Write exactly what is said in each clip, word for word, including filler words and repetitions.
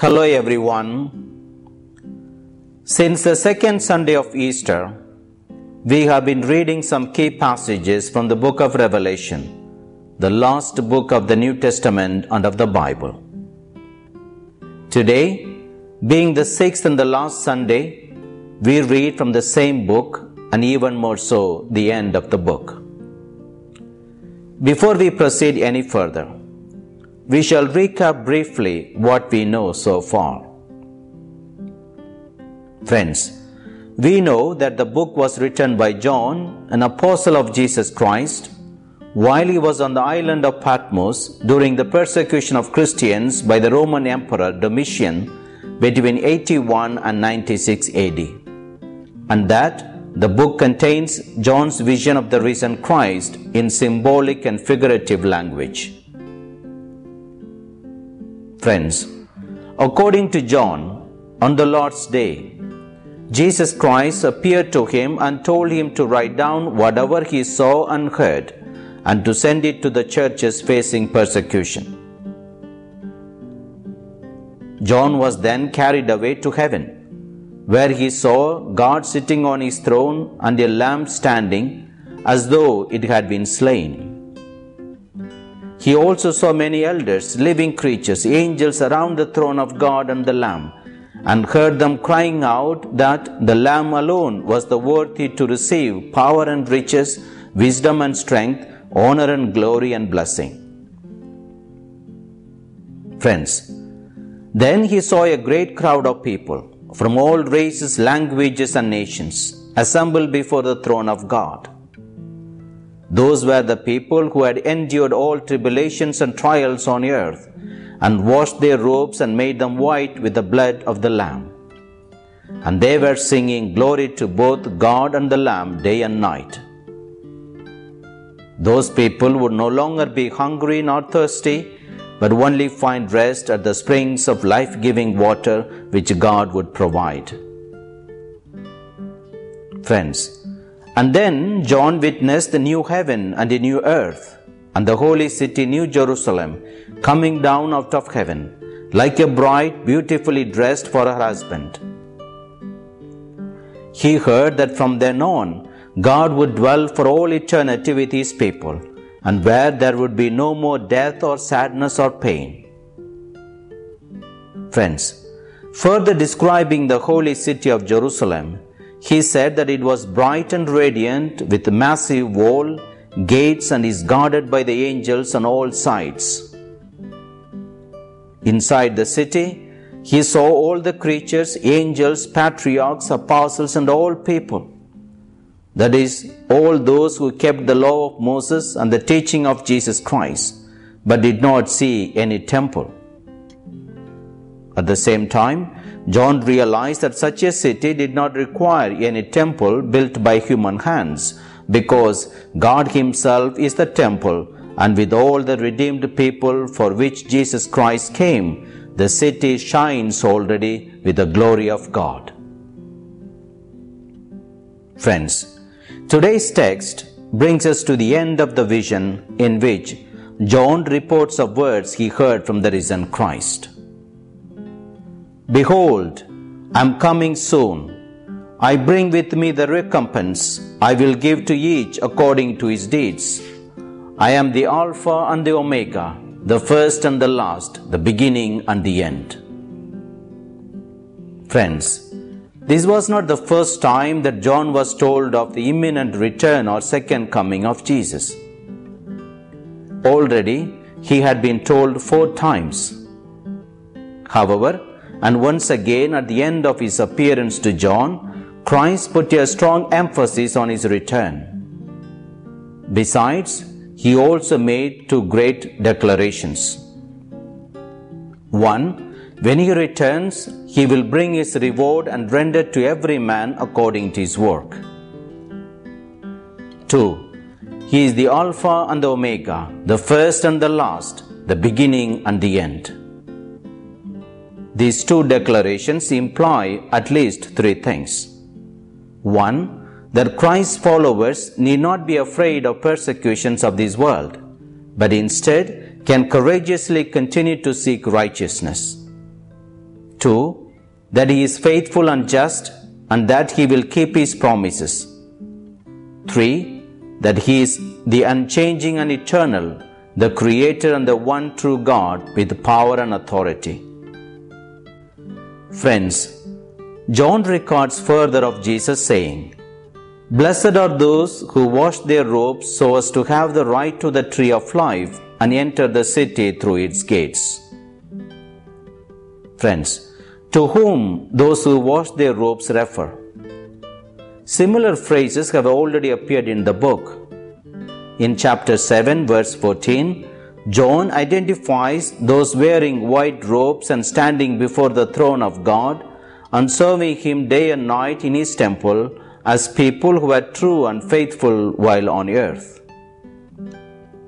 Hello everyone. Since the second Sunday of Easter, we have been reading some key passages from the book of Revelation, the last book of the New Testament and of the Bible. Today, being the sixth and the last Sunday, we read from the same book and even more so the end of the book. Before we proceed any further, we shall recap briefly what we know so far. Friends, we know that the book was written by John, an apostle of Jesus Christ, while he was on the island of Patmos during the persecution of Christians by the Roman Emperor Domitian between eighty-one and ninety-six A D, and that the book contains John's vision of the risen Christ in symbolic and figurative language. Friends, according to John, on the Lord's Day, Jesus Christ appeared to him and told him to write down whatever he saw and heard and to send it to the churches facing persecution. John was then carried away to heaven, where he saw God sitting on his throne and a lamb standing as though it had been slain. He also saw many elders, living creatures, angels around the throne of God and the Lamb, and heard them crying out that the Lamb alone was the worthy to receive power and riches, wisdom and strength, honor and glory and blessing. Friends, then he saw a great crowd of people from all races, languages and nations assembled before the throne of God. Those were the people who had endured all tribulations and trials on earth, and washed their robes and made them white with the blood of the Lamb. And they were singing glory to both God and the Lamb day and night. Those people would no longer be hungry nor thirsty, but only find rest at the springs of life-giving water which God would provide. Friends, and then John witnessed the new heaven and the new earth, and the holy city New Jerusalem, coming down out of heaven, like a bride beautifully dressed for her husband. He heard that from then on, God would dwell for all eternity with his people, and where there would be no more death or sadness or pain. Friends, further describing the holy city of Jerusalem, he said that it was bright and radiant with a massive wall, gates, and is guarded by the angels on all sides. Inside the city, he saw all the creatures, angels, patriarchs, apostles, and all people. That is, all those who kept the law of Moses and the teaching of Jesus Christ, but did not see any temple. At the same time, John realized that such a city did not require any temple built by human hands, because God himself is the temple, and with all the redeemed people for which Jesus Christ came, the city shines already with the glory of God. Friends, today's text brings us to the end of the vision in which John reports of words he heard from the risen Christ. Behold, I am coming soon. I bring with me the recompense I will give to each according to his deeds. I am the Alpha and the Omega, the first and the last, the beginning and the end. Friends, this was not the first time that John was told of the imminent return or second coming of Jesus. Already, he had been told four times. However, and once again, at the end of his appearance to John, Christ put a strong emphasis on his return. Besides, he also made two great declarations. One, when he returns, he will bring his reward and render to every man according to his work. Two, he is the Alpha and the Omega, the first and the last, the beginning and the end. These two declarations imply at least three things. One, that Christ's followers need not be afraid of persecutions of this world, but instead can courageously continue to seek righteousness. two, that he is faithful and just, and that he will keep his promises. three. That he is the unchanging and eternal, the Creator and the one true God with power and authority. Friends, John records further of Jesus saying, "Blessed are those who wash their robes so as to have the right to the tree of life and enter the city through its gates." Friends, to whom those who wash their robes refer? Similar phrases have already appeared in the book. In chapter seven, verse fourteen, John identifies those wearing white robes and standing before the throne of God and serving Him day and night in His temple as people who are true and faithful while on earth.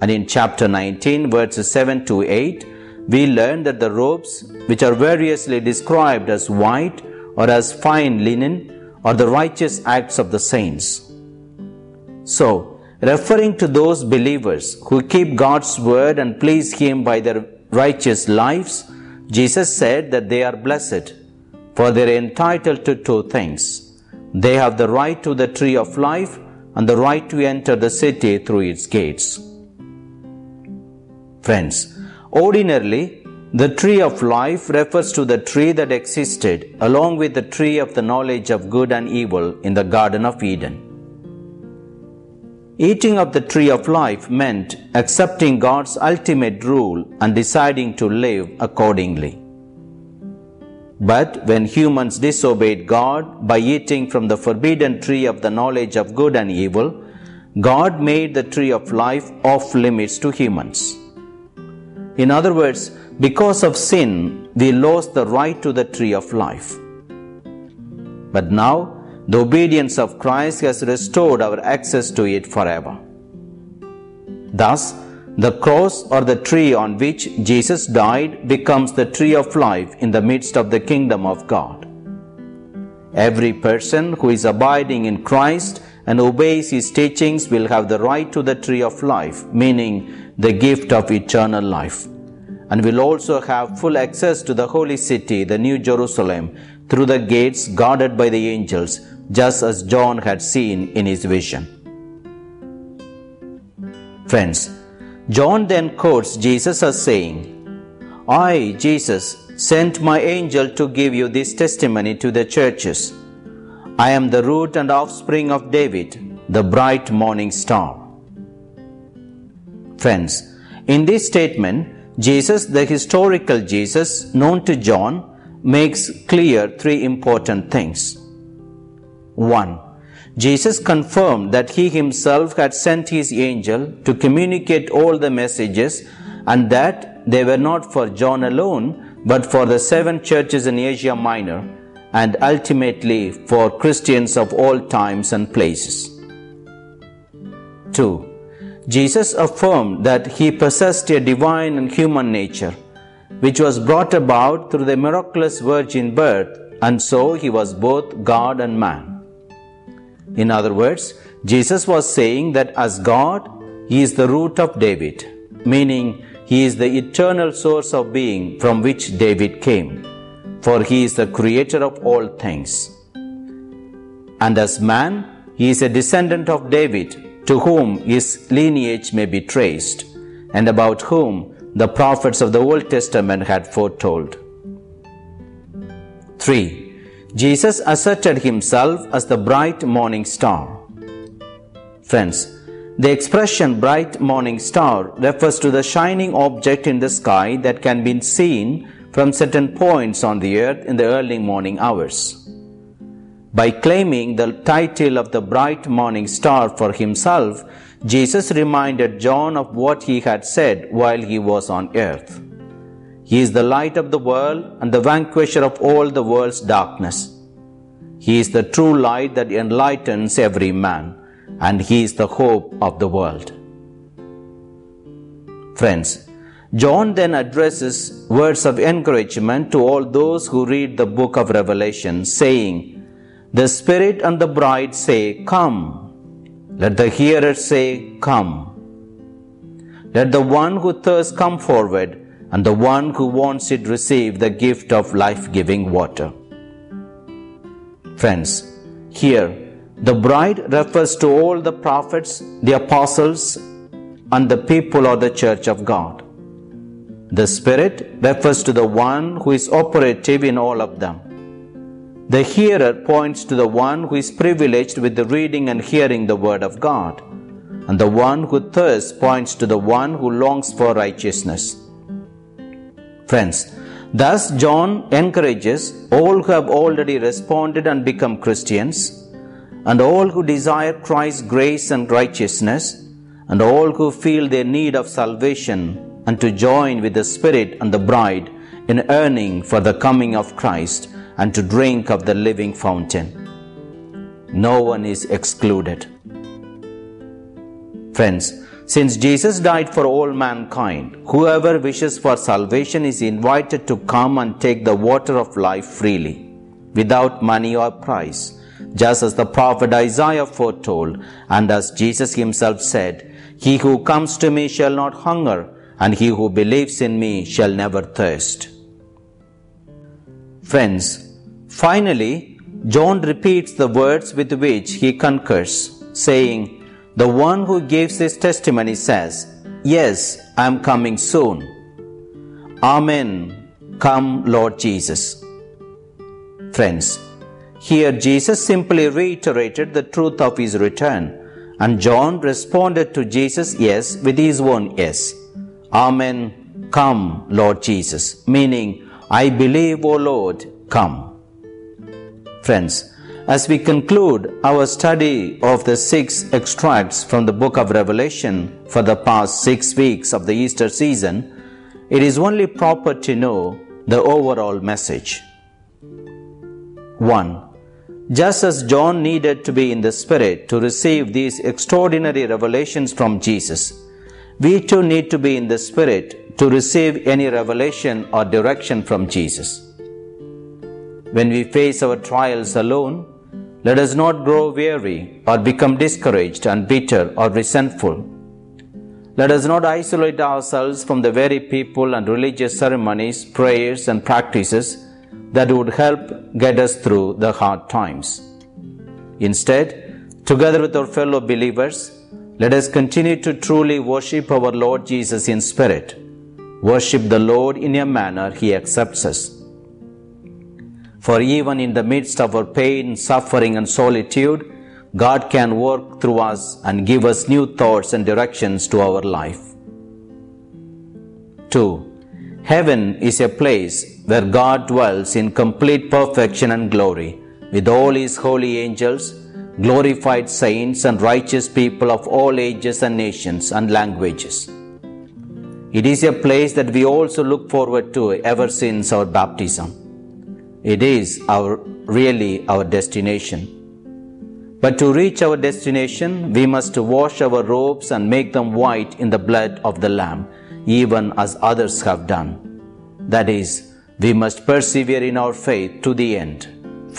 And in chapter nineteen, verses seven to eight, we learn that the robes, which are variously described as white or as fine linen, or the righteous acts of the saints. So, referring to those believers who keep God's word and please Him by their righteous lives, Jesus said that they are blessed, for they are entitled to two things. They have the right to the tree of life and the right to enter the city through its gates. Friends, ordinarily, the tree of life refers to the tree that existed along with the tree of the knowledge of good and evil in the Garden of Eden. Eating of the tree of life meant accepting God's ultimate rule and deciding to live accordingly. But when humans disobeyed God by eating from the forbidden tree of the knowledge of good and evil, God made the tree of life off limits to humans. In other words, because of sin, we lost the right to the tree of life. But now, the obedience of Christ has restored our access to it forever. Thus, the cross or the tree on which Jesus died becomes the tree of life in the midst of the kingdom of God. Every person who is abiding in Christ and obeys His teachings will have the right to the tree of life, meaning the gift of eternal life, and will also have full access to the holy city, the New Jerusalem, through the gates guarded by the angels, just as John had seen in his vision. Friends, John then quotes Jesus as saying, "I, Jesus, sent my angel to give you this testimony to the churches. I am the root and offspring of David, the bright morning star." Friends, in this statement, Jesus, the historical Jesus known to John, makes clear three important things. one. Jesus confirmed that He Himself had sent His angel to communicate all the messages and that they were not for John alone, but for the seven churches in Asia Minor and ultimately for Christians of all times and places. two. Jesus affirmed that He possessed a divine and human nature, which was brought about through the miraculous virgin birth, and so He was both God and man. In other words, Jesus was saying that as God, He is the root of David, meaning He is the eternal source of being from which David came, for He is the creator of all things. And as man, He is a descendant of David, to whom His lineage may be traced, and about whom the prophets of the Old Testament had foretold. three. Jesus asserted Himself as the bright morning star. Friends, the expression bright morning star refers to the shining object in the sky that can be seen from certain points on the earth in the early morning hours. By claiming the title of the bright morning star for Himself, Jesus reminded John of what He had said while He was on earth. He is the light of the world and the vanquisher of all the world's darkness. He is the true light that enlightens every man, and He is the hope of the world. Friends, John then addresses words of encouragement to all those who read the book of Revelation, saying, "The Spirit and the bride say, come. Let the hearer say, come. Let the one who thirsts come forward, and the one who wants it receive the gift of life-giving water. Friends, here the bride refers to all the prophets, the apostles, and the people or the church of God. The Spirit refers to the one who is operative in all of them. The hearer points to the one who is privileged with the reading and hearing the word of God. And the one who thirsts points to the one who longs for righteousness. Friends, thus John encourages all who have already responded and become Christians, and all who desire Christ's grace and righteousness, and all who feel their need of salvation, and to join with the Spirit and the bride in yearning for the coming of Christ and to drink of the living fountain. No one is excluded. Friends, since Jesus died for all mankind, whoever wishes for salvation is invited to come and take the water of life freely, without money or price, just as the prophet Isaiah foretold, and as Jesus himself said, "He who comes to me shall not hunger, and he who believes in me shall never thirst." Friends, finally, John repeats the words with which he concurs, saying, "The one who gives his testimony says, 'Yes, I am coming soon.' Amen. Come, Lord Jesus." Friends, here Jesus simply reiterated the truth of his return, and John responded to Jesus' yes with his own yes. "Amen. Come, Lord Jesus," meaning, "I believe, O Lord, come." Friends, as we conclude our study of the six extracts from the book of Revelation for the past six weeks of the Easter season, it is only proper to know the overall message. one. Just as John needed to be in the Spirit to receive these extraordinary revelations from Jesus, we too need to be in the Spirit to receive any revelation or direction from Jesus. When we face our trials alone, let us not grow weary or become discouraged and bitter or resentful. Let us not isolate ourselves from the very people and religious ceremonies, prayers and practices that would help get us through the hard times. Instead, together with our fellow believers, let us continue to truly worship our Lord Jesus in spirit. Worship the Lord in a manner He accepts us. For even in the midst of our pain, suffering and solitude, God can work through us and give us new thoughts and directions to our life. two. Heaven is a place where God dwells in complete perfection and glory, with all His holy angels, glorified saints and righteous people of all ages and nations and languages. It is a place that we also look forward to ever since our baptism. It is our really our destination. But to reach our destination, we must wash our robes and make them white in the blood of the Lamb, even as others have done. That is, we must persevere in our faith to the end,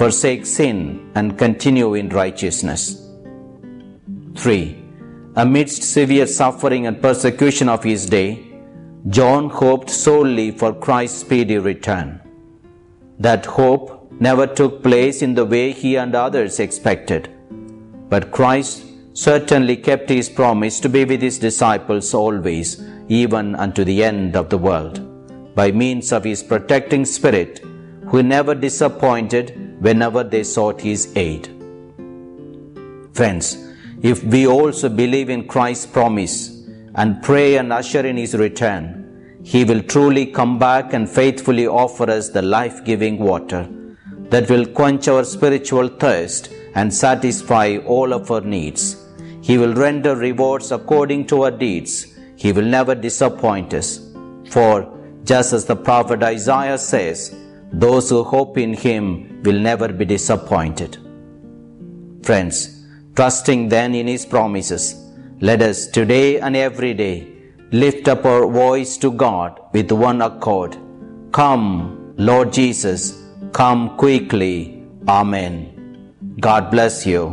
forsake sin, and continue in righteousness. three. Amidst severe suffering and persecution of his day, John hoped solely for Christ's speedy return. That hope never took place in the way he and others expected. But Christ certainly kept his promise to be with his disciples always, even unto the end of the world, by means of his protecting Spirit, who never disappointed whenever they sought his aid. Friends, if we also believe in Christ's promise and pray and usher in his return, He will truly come back and faithfully offer us the life-giving water that will quench our spiritual thirst and satisfy all of our needs. He will render rewards according to our deeds. He will never disappoint us. For just as the prophet Isaiah says, those who hope in him will never be disappointed. Friends, trusting then in his promises, let us today and every day lift up our voice to God with one accord. Come, Lord Jesus, come quickly. Amen. God bless you.